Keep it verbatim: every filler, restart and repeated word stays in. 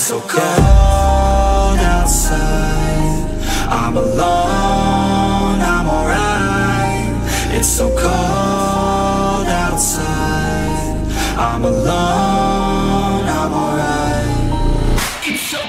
so cold outside, I'm alone, I'm alright. It's so cold outside, I'm alone, I'm alright. It's so cold.